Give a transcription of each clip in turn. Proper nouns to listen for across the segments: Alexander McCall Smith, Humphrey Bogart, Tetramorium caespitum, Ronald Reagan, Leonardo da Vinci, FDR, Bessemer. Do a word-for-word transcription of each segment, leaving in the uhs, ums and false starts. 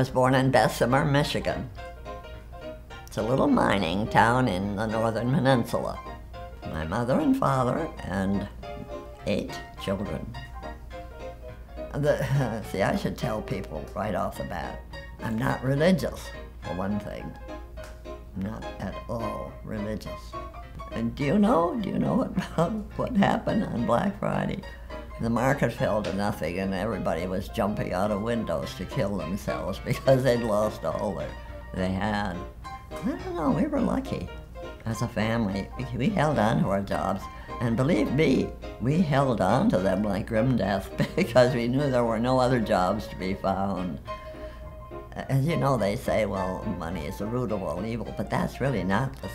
was born in Bessemer, Michigan. It's a little mining town in the Northern Peninsula. My mother and father and eight children. The, uh, see, I should tell people right off the bat, I'm not religious, for one thing. I'm not at all religious. And do you know, do you know what, what happened on Black Friday? The market fell to nothing and everybody was jumping out of windows to kill themselves because they'd lost all their, they had. I don't know, we were lucky as a family. We held on to our jobs, and believe me, we held on to them like grim death because we knew there were no other jobs to be found. As you know, they say, well, money is the root of all evil, but that's really not the,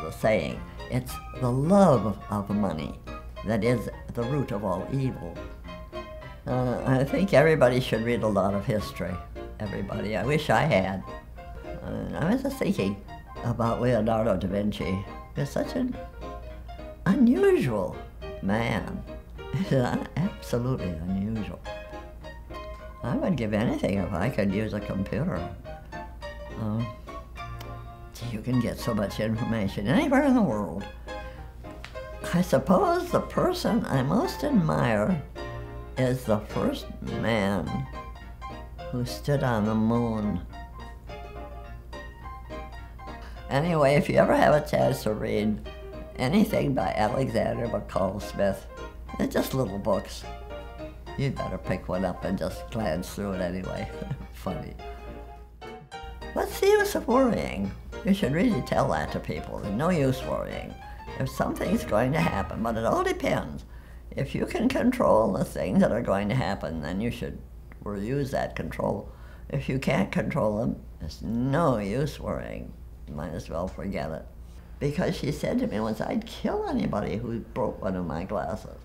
the saying. It's the love of money that is the root of all evil. Uh, I think everybody should read a lot of history. Everybody. I wish I had. Uh, I was just thinking about Leonardo da Vinci. He's such an unusual man. He's absolutely unusual. I would give anything if I could use a computer. Uh, gee, you can get so much information anywhere in the world. I suppose the person I most admire is the first man who stood on the moon. Anyway, if you ever have a chance to read anything by Alexander McCall Smith, they're just little books. You'd better pick one up and just glance through it anyway. Funny. What's the use of worrying? You should really tell that to people. There's no use worrying. If something's going to happen, but it all depends. If you can control the things that are going to happen, then you should use that control. If you can't control them, there's no use worrying. Might as well forget it. Because she said to me once, I'd kill anybody who broke one of my glasses.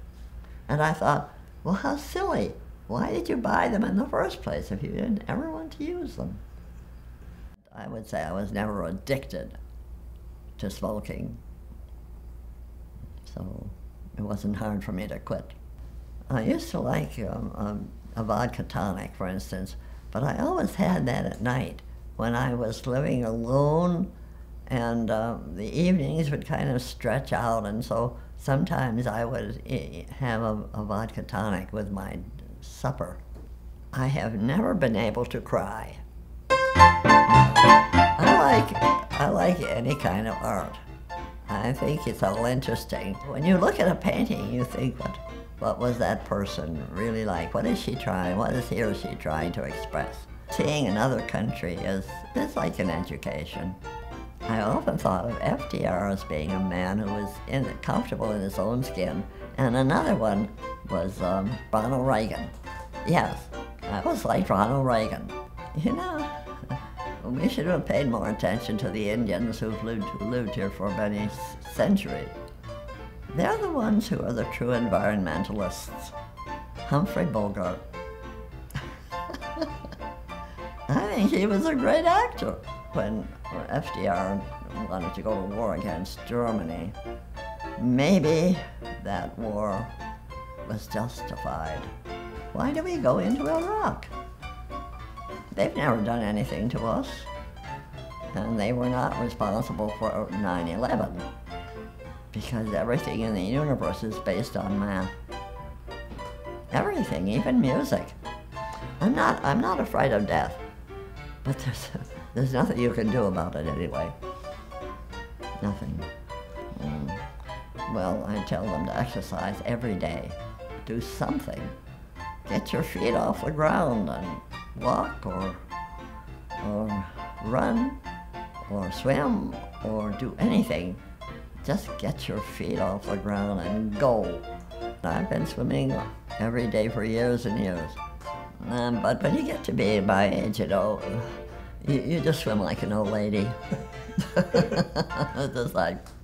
And I thought, well, how silly. Why did you buy them in the first place if you didn't ever want to use them? I would say I was never addicted to smoking. So it wasn't hard for me to quit. I used to like um, um, a vodka tonic, for instance, but I always had that at night when I was living alone, and uh, the evenings would kind of stretch out, and so sometimes I would e have a, a vodka tonic with my supper. I have never been able to cry. I like, I like any kind of art. I think it's all interesting. When you look at a painting, you think, what, what was that person really like? What is she trying? What is he or she trying to express? Seeing another country is, is like an education. I often thought of F D R as being a man who was in, comfortable in his own skin, and another one was um, Ronald Reagan. Yes, I was like Ronald Reagan. You know, we should have paid more attention to the Indians who've lived, who lived here for many centuries. They're the ones who are the true environmentalists. Humphrey Bogart. I think he was a great actor. When F D R wanted to go to war against Germany, maybe that war was justified. Why do we go into Iraq? They've never done anything to us, and they were not responsible for nine eleven, because everything in the universe is based on math. Everything, even music. I'm not, I'm not afraid of death, but there's There's nothing you can do about it anyway. Nothing. Mm. Well, I tell them to exercise every day. Do something. Get your feet off the ground and walk or, or run or swim or do anything. Just get your feet off the ground and go. I've been swimming every day for years and years. Um, but when you get to be my age, you know, You, you just swim like an old lady. Just like...